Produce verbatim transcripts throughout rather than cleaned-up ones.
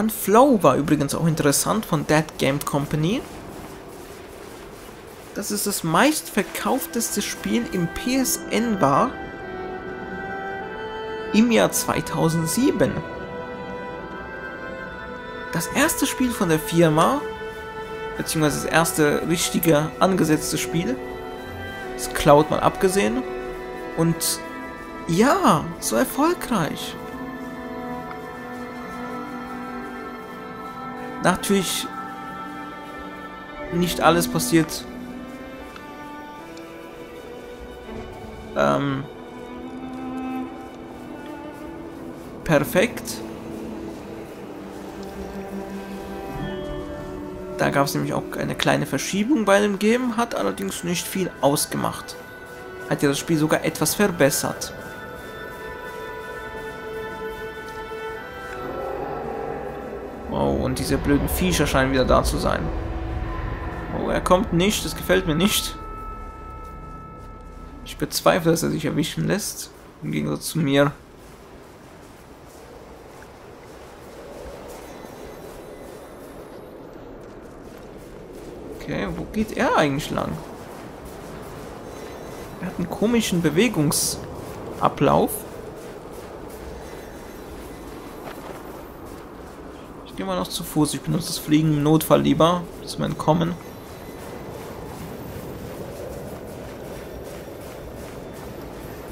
an Flow war übrigens auch interessant von that game company. Das ist das meistverkaufteste Spiel im P S N war im Jahr zweitausendsieben. Das erste Spiel von der Firma, beziehungsweise das erste richtige angesetzte Spiel, das Cloud mal abgesehen, und ja, so erfolgreich. Natürlich nicht alles passiert ähm, perfekt. Da gab es nämlich auch eine kleine Verschiebung bei dem Game, hat allerdings nicht viel ausgemacht. Hat ja das Spiel sogar etwas verbessert. Oh, und diese blöden Viecher scheinen wieder da zu sein. Oh, er kommt nicht, das gefällt mir nicht. Ich bezweifle, dass er sich erwischen lässt, im Gegensatz zu mir. Okay, wo geht er eigentlich lang? Er hat einen komischen Bewegungsablauf. Ich gehe mal noch zu Fuß. Ich benutze das Fliegen im Notfall lieber, zum Entkommen.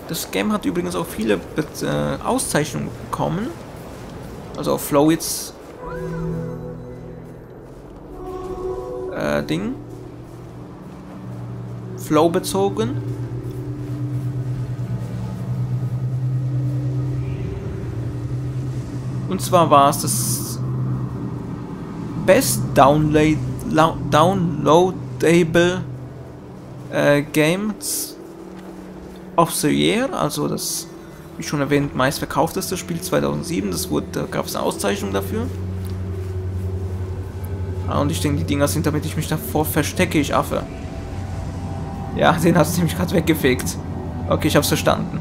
Das Game hat übrigens auch viele äh, Auszeichnungen bekommen. Also auf Flow jetzt äh, Ding. Flow bezogen. Und zwar war es das best download, downloadable äh, Game of the Year, also das, wie schon erwähnt, meistverkaufteste Spiel zweitausendsieben. Das wurde, da gab es eine Auszeichnung dafür. Ah, und ich denke, die Dinger sind, damit ich mich davor verstecke, ich Affe. Ja, den hast du nämlich gerade weggefegt. Okay, ich hab's verstanden.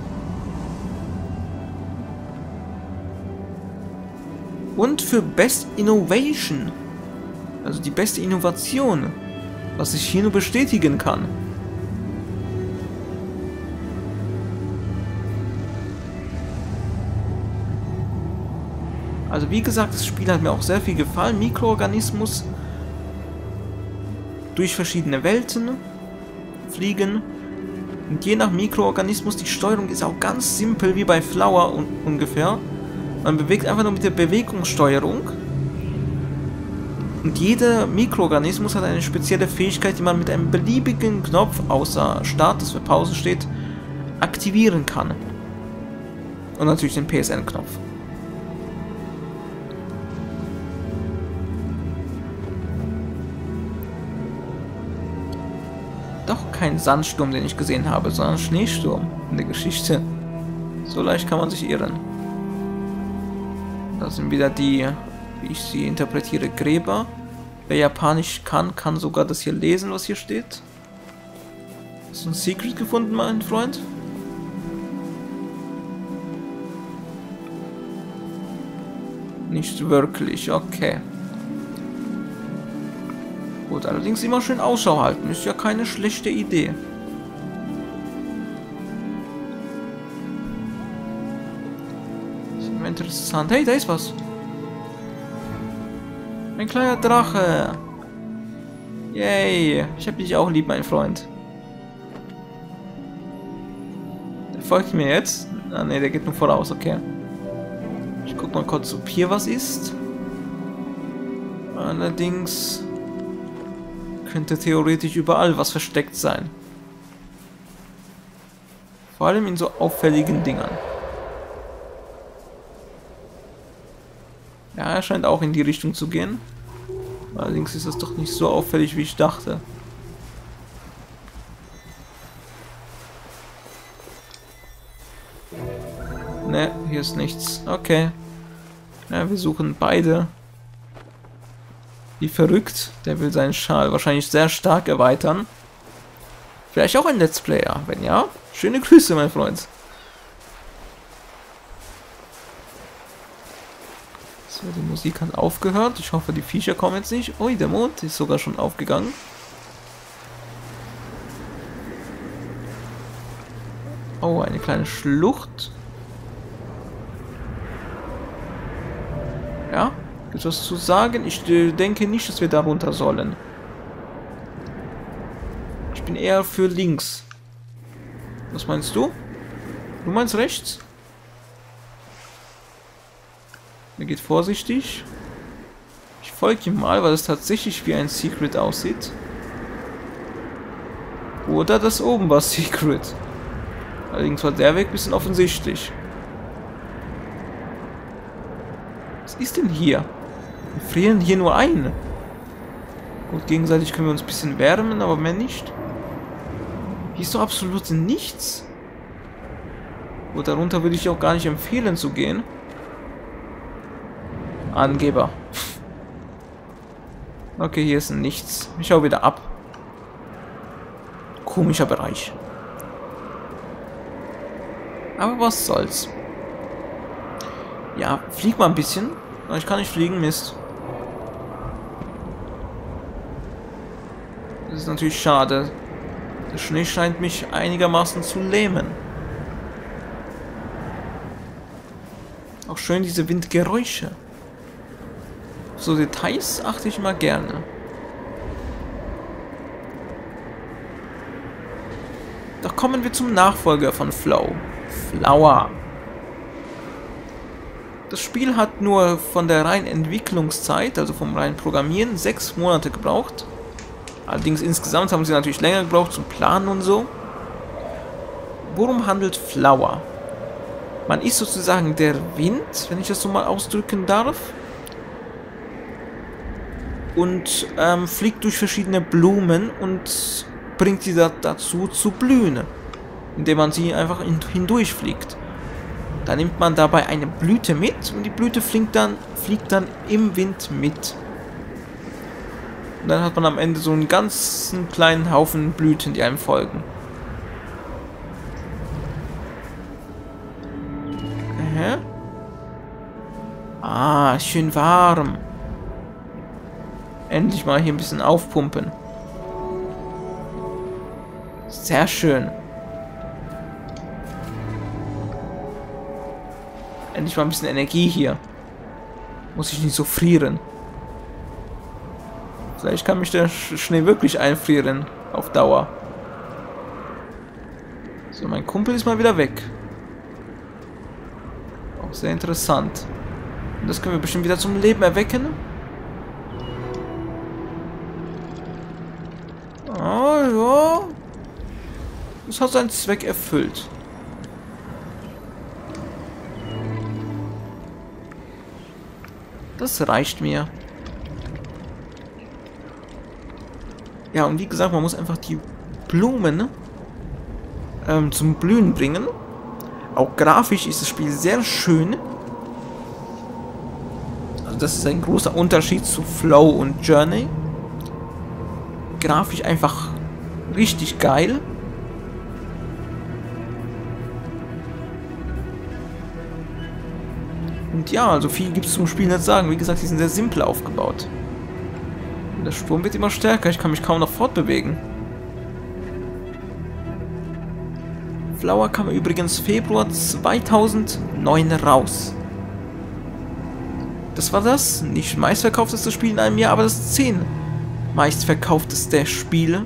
Und für Best Innovation, also die beste Innovation, was ich hier nur bestätigen kann. Also wie gesagt, das Spiel hat mir auch sehr viel gefallen. Mikroorganismus durch verschiedene Welten fliegen. Und je nach Mikroorganismus, die Steuerung ist auch ganz simpel wie bei Flower un ungefähr. Man bewegt einfach nur mit der Bewegungssteuerung. Und jeder Mikroorganismus hat eine spezielle Fähigkeit, die man mit einem beliebigen Knopf, außer Start, das für Pause steht, aktivieren kann. Und natürlich den P S N-Knopf. Doch kein Sandsturm, den ich gesehen habe, sondern Schneesturm in der Geschichte. So leicht kann man sich irren. Da sind wieder die, wie ich sie interpretiere, Gräber. Wer Japanisch kann, kann sogar das hier lesen, was hier steht. Hast du ein Secret gefunden, mein Freund? Nicht wirklich, okay. Gut, allerdings immer schön Ausschau halten, ist ja keine schlechte Idee. Ist immer interessant. Hey, da ist was. Ein kleiner Drache. Yay, ich hab dich auch lieb, mein Freund. Der folgt mir jetzt. Ah ne, der geht nur voraus, okay. Ich guck mal kurz, ob hier was ist. Allerdings könnte theoretisch überall was versteckt sein. Vor allem in so auffälligen Dingern. Ja, er scheint auch in die Richtung zu gehen. Allerdings ist das doch nicht so auffällig, wie ich dachte. Ne, hier ist nichts. Okay. Ja, wir suchen beide. Wie verrückt, der will seinen Schal wahrscheinlich sehr stark erweitern. Vielleicht auch ein Let's Player, wenn ja. Schöne Grüße, mein Freund. So, die Musik hat aufgehört. Ich hoffe, die Viecher kommen jetzt nicht. Ui, der Mond ist sogar schon aufgegangen. Oh, eine kleine Schlucht. Ja, gibt es was zu sagen? Ich äh, denke nicht, dass wir da runter sollen. Ich bin eher für links. Was meinst du? Du meinst rechts? Er geht vorsichtig. Ich folge ihm mal, weil es tatsächlich wie ein Secret aussieht. Oder das oben war Secret. Allerdings war der Weg ein bisschen offensichtlich. Was ist denn hier? Wir frieren hier nur ein. Gut, gegenseitig können wir uns ein bisschen wärmen, aber mehr nicht. Hier ist doch absolut nichts. Gut, darunter würde ich auch gar nicht empfehlen zu gehen. Angeber. Okay, hier ist nichts. Ich hau wieder ab. Komischer Bereich. Aber was soll's. Ja, flieg mal ein bisschen. Ich kann nicht fliegen, Mist. Das ist natürlich schade. Der Schnee scheint mich einigermaßen zu lähmen. Auch schön diese Windgeräusche. So Details achte ich immer gerne. Doch kommen wir zum Nachfolger von Flow. Flower. Das Spiel hat nur von der reinen Entwicklungszeit, also vom reinen Programmieren, sechs Monate gebraucht. Allerdings insgesamt haben sie natürlich länger gebraucht zum Planen und so. Worum handelt Flower? Man ist sozusagen der Wind, wenn ich das so mal ausdrücken darf. Und ähm, fliegt durch verschiedene Blumen und bringt sie da, dazu zu blühen, indem man sie einfach in, hindurch fliegt. Da nimmt man dabei eine Blüte mit und die Blüte fliegt dann, fliegt dann im Wind mit. Und dann hat man am Ende so einen ganzen kleinen Haufen Blüten, die einem folgen. Aha. Ah, schön warm. Endlich mal hier ein bisschen aufpumpen. Sehr schön. Endlich mal ein bisschen Energie hier. Muss ich nicht so frieren. Vielleicht kann mich der Schnee wirklich einfrieren. Auf Dauer. So, mein Kumpel ist mal wieder weg. Auch sehr interessant. Und das können wir bestimmt wieder zum Leben erwecken. Das hat seinen Zweck erfüllt. Das reicht mir. Ja, und wie gesagt, man muss einfach die Blumen ähm, zum Blühen bringen. Auch grafisch ist das Spiel sehr schön. Also das ist ein großer Unterschied zu Flow und Journey. Grafisch einfach richtig geil. Und ja, also viel gibt es zum Spiel nicht sagen. Wie gesagt, die sind sehr simpel aufgebaut. Und der Sturm wird immer stärker. Ich kann mich kaum noch fortbewegen. Flower kam übrigens Februar zweitausendneun raus. Das war das nicht meistverkaufteste Spiel in einem Jahr, aber das zehn meistverkaufteste Spiel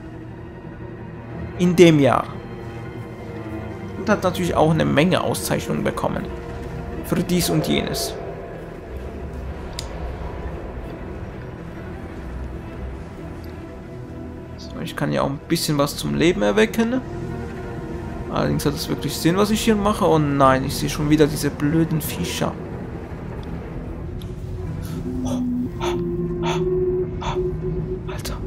in dem Jahr. Und hat natürlich auch eine Menge Auszeichnungen bekommen. Für dies und jenes. So, ich kann ja auch ein bisschen was zum Leben erwecken. Allerdings hat es wirklich Sinn, was ich hier mache. Oh nein, ich sehe schon wieder diese blöden Viecher. Alter.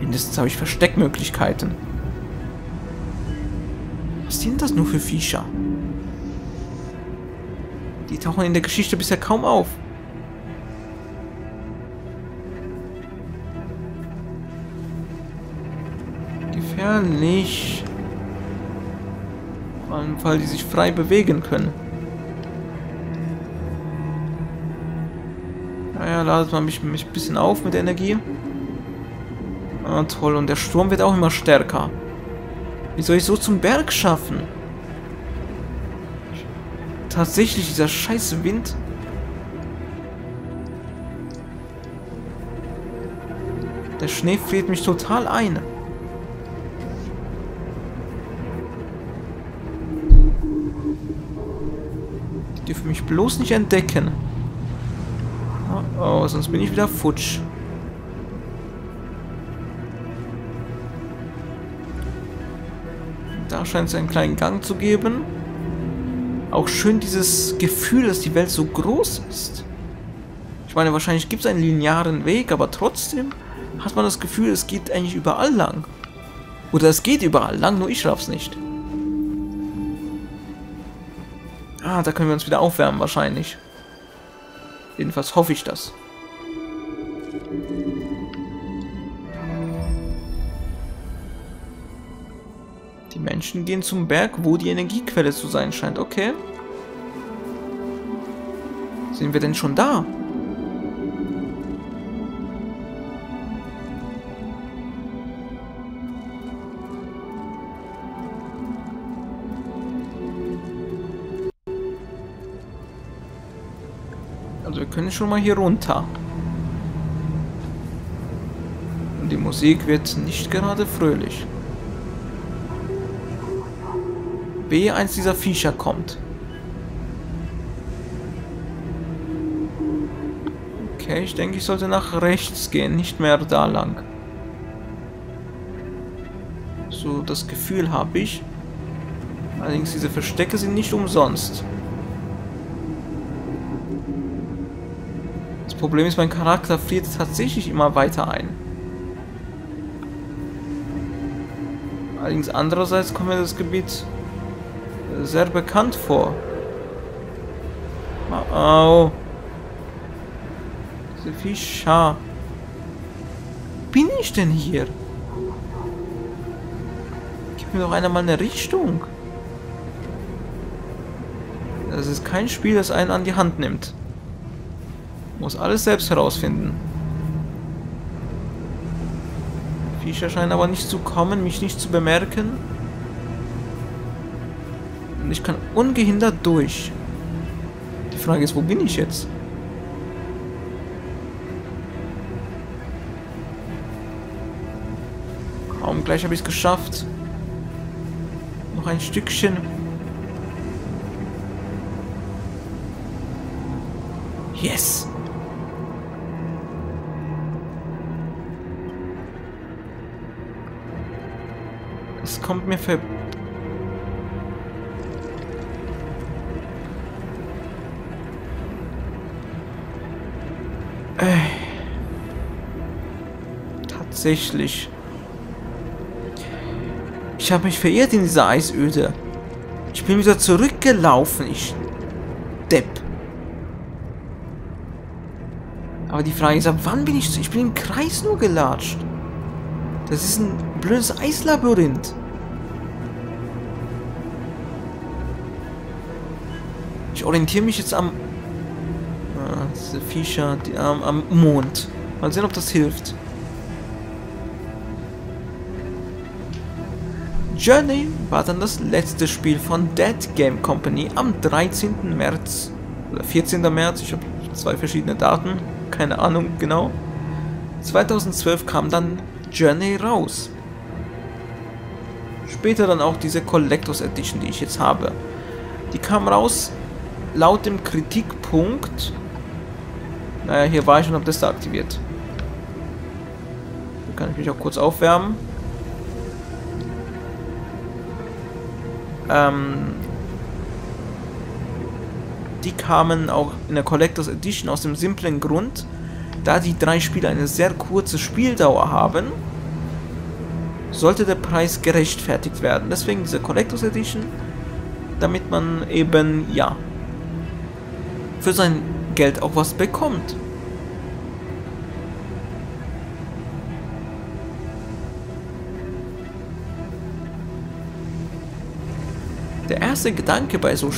Mindestens habe ich Versteckmöglichkeiten. Was sind das nur für Viecher? Die tauchen in der Geschichte bisher kaum auf. Gefährlich. Vor allem, weil die sich frei bewegen können. Naja, ladet man mich, mich ein bisschen auf mit der Energie. Ah, toll. Und der Sturm wird auch immer stärker. Wie soll ich so zum Berg schaffen? Tatsächlich, dieser scheiß Wind. Der Schnee friert mich total ein. Die dürfen mich bloß nicht entdecken. Oh, oh, sonst bin ich wieder futsch. Da scheint es einen kleinen Gang zu geben. Auch schön dieses Gefühl, dass die Welt so groß ist. Ich meine, wahrscheinlich gibt es einen linearen Weg, aber trotzdem hat man das Gefühl, es geht eigentlich überall lang. Oder es geht überall lang, nur ich raff's nicht. Ah, da können wir uns wieder aufwärmen wahrscheinlich. Jedenfalls hoffe ich das. Die Menschen gehen zum Berg, wo die Energiequelle zu sein scheint. Okay. Sind wir denn schon da? Also wir können schon mal hier runter. Und die Musik wird nicht gerade fröhlich. Wehe, eins dieser Viecher kommt. Okay, ich denke, ich sollte nach rechts gehen, nicht mehr da lang. So, das Gefühl habe ich. Allerdings, diese Verstecke sind nicht umsonst. Das Problem ist, mein Charakter friert tatsächlich immer weiter ein. Allerdings, andererseits kommt mir das Gebiet sehr bekannt vor. Au. Diese Viecher. Bin ich denn hier? Gib mir doch einer mal eine Richtung. Das ist kein Spiel, das einen an die Hand nimmt. Muss alles selbst herausfinden. Die Viecher scheinen aber nicht zu kommen, mich nicht zu bemerken. Und ich kann ungehindert durch. Die Frage ist, wo bin ich jetzt? Kaum, gleich habe ich es geschafft. Noch ein Stückchen. Yes! Es kommt mir ver... Tatsächlich. Ich habe mich verirrt in dieser Eisöde. Ich bin wieder zurückgelaufen, ich Depp. Aber die Frage ist, ab wann bin ich... Ich bin im Kreis nur gelatscht. Das ist ein blödes Eislabyrinth. Ich orientiere mich jetzt am... Ah, diese Viecher, die, am, am Mond. Mal sehen, ob das hilft. Journey war dann das letzte Spiel von That Game Company am dreizehnten März oder vierzehnten März, ich habe zwei verschiedene Daten, keine Ahnung genau. zweitausendzwölf kam dann Journey raus. Später dann auch diese Collectors Edition, die ich jetzt habe. Die kam raus laut dem Kritikpunkt. Naja, hier war ich und habe das da aktiviert. Da kann ich mich auch kurz aufwärmen. Ähm, die kamen auch in der Collectors Edition aus dem simplen Grund, da die drei Spiele eine sehr kurze Spieldauer haben, sollte der Preis gerechtfertigt werden. Deswegen diese Collectors Edition, damit man eben, ja, für sein Geld auch was bekommt. Der erste Gedanke bei so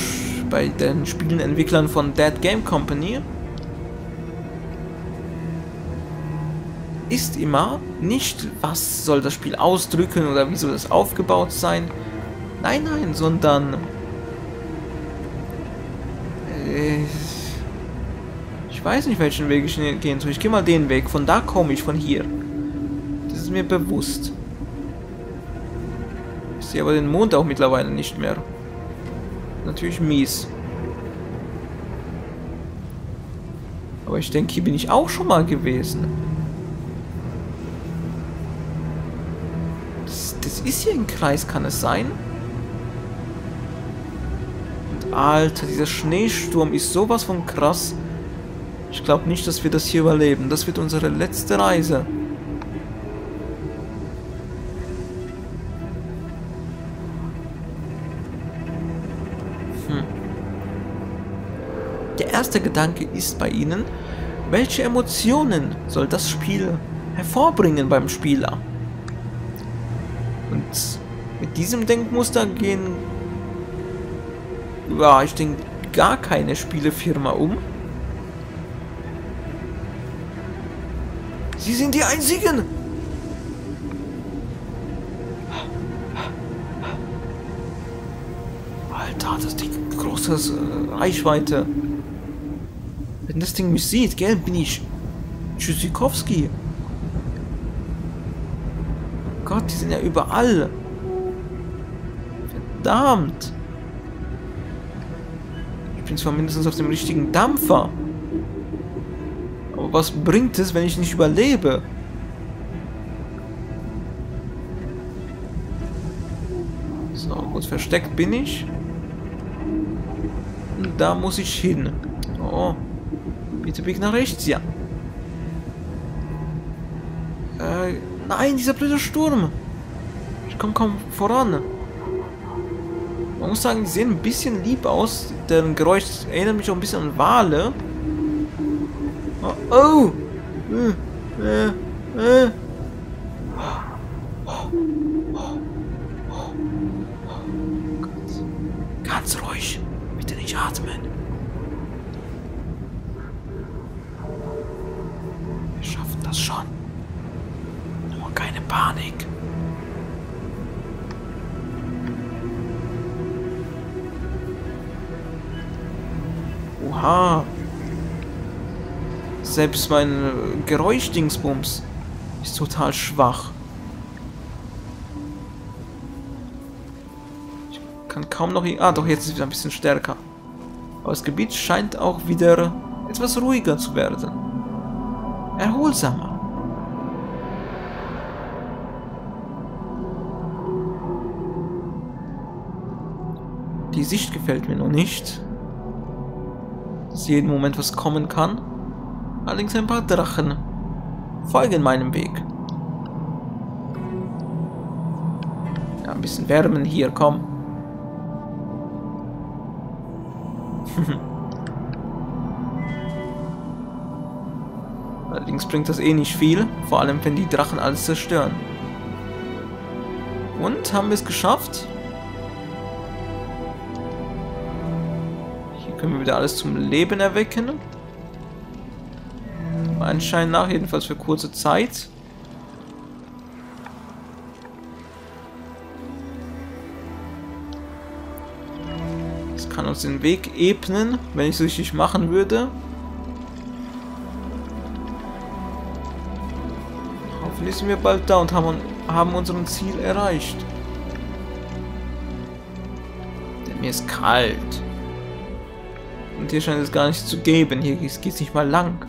bei den Spielenentwicklern von That Game Company ist immer nicht, was soll das Spiel ausdrücken oder wie soll das aufgebaut sein. Nein, nein, sondern äh, ich weiß nicht, welchen Weg ich gehen soll. Ich gehe mal den Weg. Von da komme ich, von hier. Das ist mir bewusst. Ich sehe aber den Mond auch mittlerweile nicht mehr. Natürlich mies. Aber ich denke, hier bin ich auch schon mal gewesen. Das, das ist hier ein Kreis, kann es sein? Und Alter, dieser Schneesturm ist sowas von krass. Ich glaube nicht, dass wir das hier überleben. Das wird unsere letzte Reise. Hm. Der erste Gedanke ist bei Ihnen, welche Emotionen soll das Spiel hervorbringen beim Spieler? Und mit diesem Denkmuster gehen, ja, ich denke, gar keine Spielefirma um. Sie sind die Einzigen! Alter, das Ding hat große Reichweite. Wenn das Ding mich sieht, gell, bin ich Tschüssikowski. Gott, die sind ja überall. Verdammt. Ich bin zwar mindestens auf dem richtigen Dampfer. Was bringt es, wenn ich nicht überlebe? So, gut, versteckt bin ich. Und da muss ich hin. Oh, bitte bieg nach rechts, ja. Äh, nein, dieser blöde Sturm. Ich komme kaum voran. Man muss sagen, die sehen ein bisschen lieb aus. Deren Geräusch erinnert mich auch ein bisschen an Wale. Oh, oh. Äh, äh, äh. Oh, oh, oh, oh, oh. Ganz, ganz ruhig. Bitte nicht atmen. Wir schaffen das schon. Nur keine Panik. Oha. Selbst mein Geräuschdingsbums ist total schwach. Ich kann kaum noch... Ah, doch, jetzt ist es wieder ein bisschen stärker. Aber das Gebiet scheint auch wieder etwas ruhiger zu werden. Erholsamer. Die Sicht gefällt mir noch nicht. Dass jeden Moment was kommen kann. Allerdings ein paar Drachen folgen meinem Weg. Ja, ein bisschen wärmen hier, komm. Allerdings bringt das eh nicht viel, vor allem wenn die Drachen alles zerstören. Und, haben wir es geschafft? Hier können wir wieder alles zum Leben erwecken. Anscheinend nach, jedenfalls für kurze Zeit. Das kann uns den Weg ebnen, wenn ich es richtig machen würde. Hoffentlich sind wir bald da und haben, haben unseren Ziel erreicht. Denn mir ist kalt. Und hier scheint es gar nichts zu geben. Hier geht es nicht mal lang.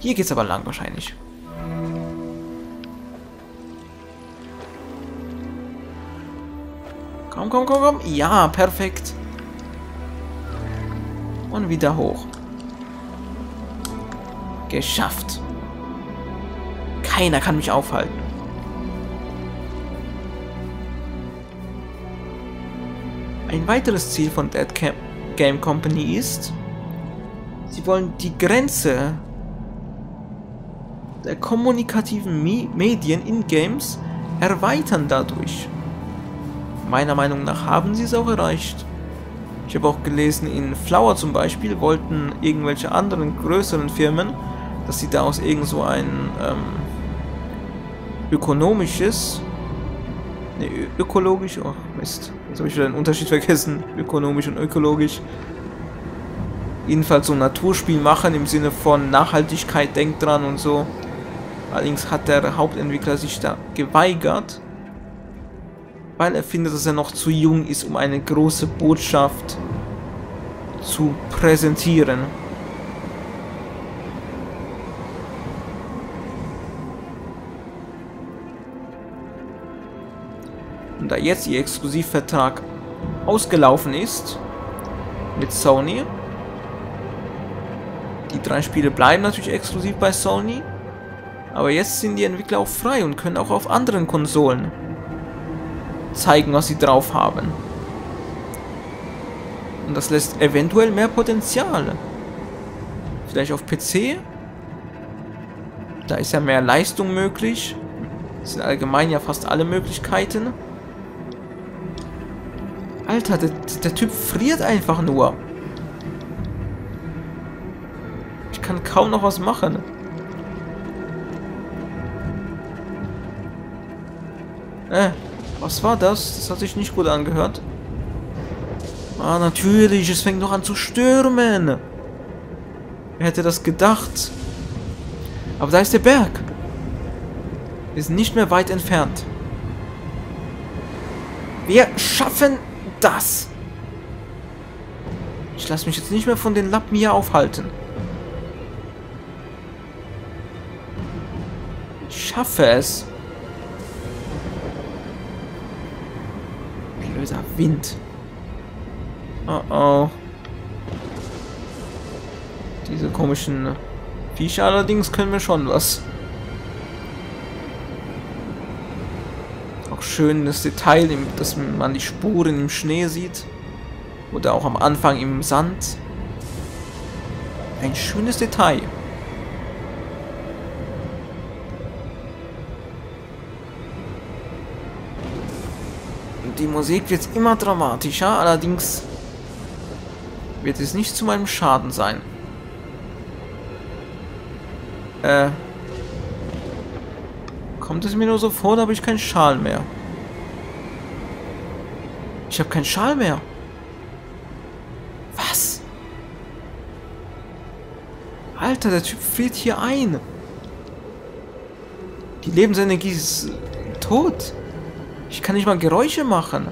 Hier geht's aber lang wahrscheinlich. Komm, komm, komm, komm. Ja, perfekt. Und wieder hoch. Geschafft. Keiner kann mich aufhalten. Ein weiteres Ziel von That Game Company ist, sie wollen die Grenze der kommunikativen Medien in Games erweitern dadurch. meiner Meinung nach haben sie es auch erreicht. Ich habe auch gelesen, in Flower zum Beispiel wollten irgendwelche anderen größeren Firmen, dass sie da aus irgend so ein ähm, ökonomisches, ne, ökologisch, oh Mist, jetzt habe ich wieder den Unterschied vergessen, ökonomisch und ökologisch, jedenfalls so ein Naturspiel machen im Sinne von Nachhaltigkeit, denk dran und so. Allerdings hat der Hauptentwickler sich da geweigert, weil er findet, dass er noch zu jung ist, um eine große Botschaft zu präsentieren. Und da jetzt ihr Exklusivvertrag ausgelaufen ist mit Sony, die drei Spiele bleiben natürlich exklusiv bei Sony, aber jetzt sind die Entwickler auch frei und können auch auf anderen Konsolen zeigen, was sie drauf haben. Und das lässt eventuell mehr Potenzial. Vielleicht auf P C. Da ist ja mehr Leistung möglich. Das sind allgemein ja fast alle Möglichkeiten. Alter, der, der Typ friert einfach nur. Ich kann kaum noch was machen. Äh. Was war das? Das hat sich nicht gut angehört. Ah, natürlich. Es fängt noch an zu stürmen. Wer hätte das gedacht? Aber da ist der Berg. Wir sind nicht mehr weit entfernt. Wir schaffen das. Ich lasse mich jetzt nicht mehr von den Lappen hier aufhalten. Ich schaffe es. Wind. Oh oh. Diese komischen Viecher allerdings können wir schon was. Auch schön das Detail, dass man die Spuren im Schnee sieht. Oder auch am Anfang im Sand. Ein schönes Detail. Die Musik wird immer dramatischer, allerdings wird es nicht zu meinem Schaden sein. Äh. Kommt es mir nur so vor, da habe ich keinen Schal mehr. Ich habe keinen Schal mehr. Was? Alter, der Typ friert hier ein. Die Lebensenergie ist tot. Ich kann nicht mal Geräusche machen.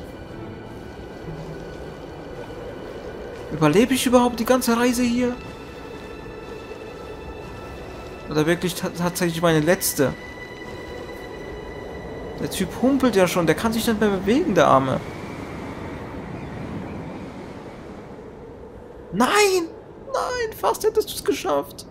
Überlebe ich überhaupt die ganze Reise hier? Oder wirklich tatsächlich meine letzte? Der Typ humpelt ja schon. Der kann sich nicht mehr bewegen, der Arme. Nein! Nein! Fast hättest du es geschafft.